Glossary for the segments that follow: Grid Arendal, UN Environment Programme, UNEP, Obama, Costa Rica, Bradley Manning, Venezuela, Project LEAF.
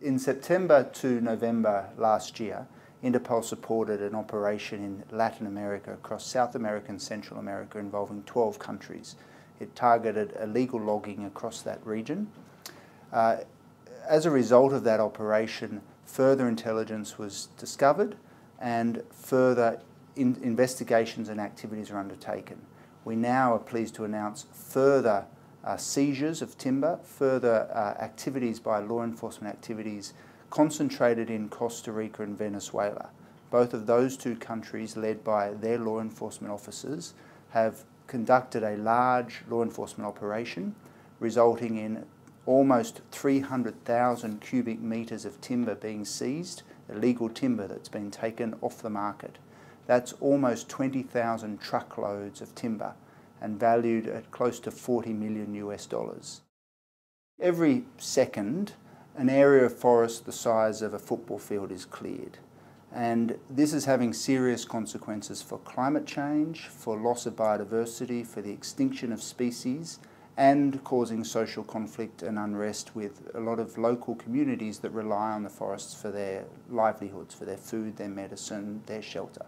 In September to November last year, Interpol supported an operation in Latin America across South America and Central America involving 12 countries. It targeted illegal logging across that region. As a result of that operation, further intelligence was discovered and further investigations and activities are undertaken. We now are pleased to announce further seizures of timber, further activities by law enforcement activities concentrated in Costa Rica and Venezuela. Both of those two countries, led by their law enforcement officers, have conducted a large law enforcement operation resulting in almost 300,000 cubic metres of timber being seized, illegal timber that's been taken off the market. That's almost 20,000 truckloads of timber and valued at close to $40 million. Every second, an area of forest the size of a football field is cleared. And this is having serious consequences for climate change, for loss of biodiversity, for the extinction of species, and causing social conflict and unrest with a lot of local communities that rely on the forests for their livelihoods, for their food, their medicine, their shelter.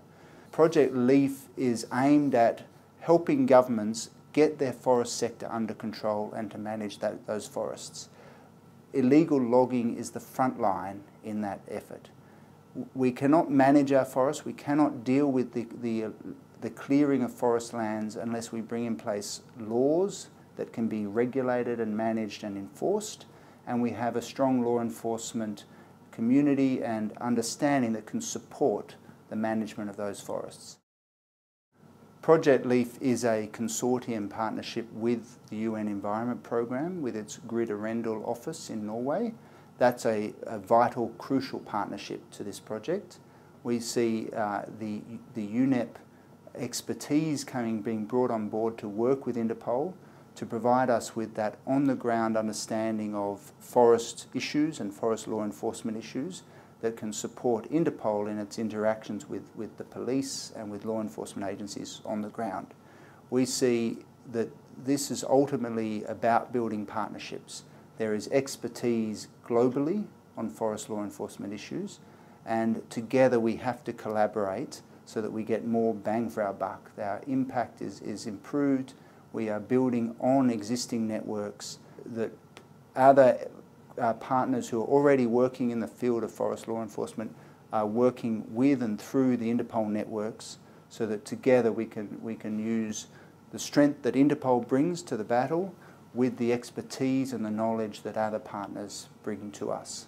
Project LEAF is aimed at helping governments get their forest sector under control and to manage those forests. Illegal logging is the front line in that effort. We cannot manage our forests, we cannot deal with the clearing of forest lands unless we bring in place laws that can be regulated and managed and enforced, and we have a strong law enforcement community and understanding that can support the management of those forests. Project LEAF is a consortium partnership with the UN Environment Programme, with its Grid Arendal office in Norway. That's a vital, crucial partnership to this project. We see the UNEP expertise being brought on board to work with Interpol to provide us with that on-the-ground understanding of forest issues and forest law enforcement issues that can support Interpol in its interactions with the police and with law enforcement agencies on the ground. We see that this is ultimately about building partnerships. There is expertise globally on forest law enforcement issues, and together we have to collaborate so that we get more bang for our buck. Our impact is improved. We are building on existing networks that our partners who are already working in the field of forest law enforcement are working with and through the Interpol networks, so that together we can use the strength that Interpol brings to the battle with the expertise and the knowledge that other partners bring to us.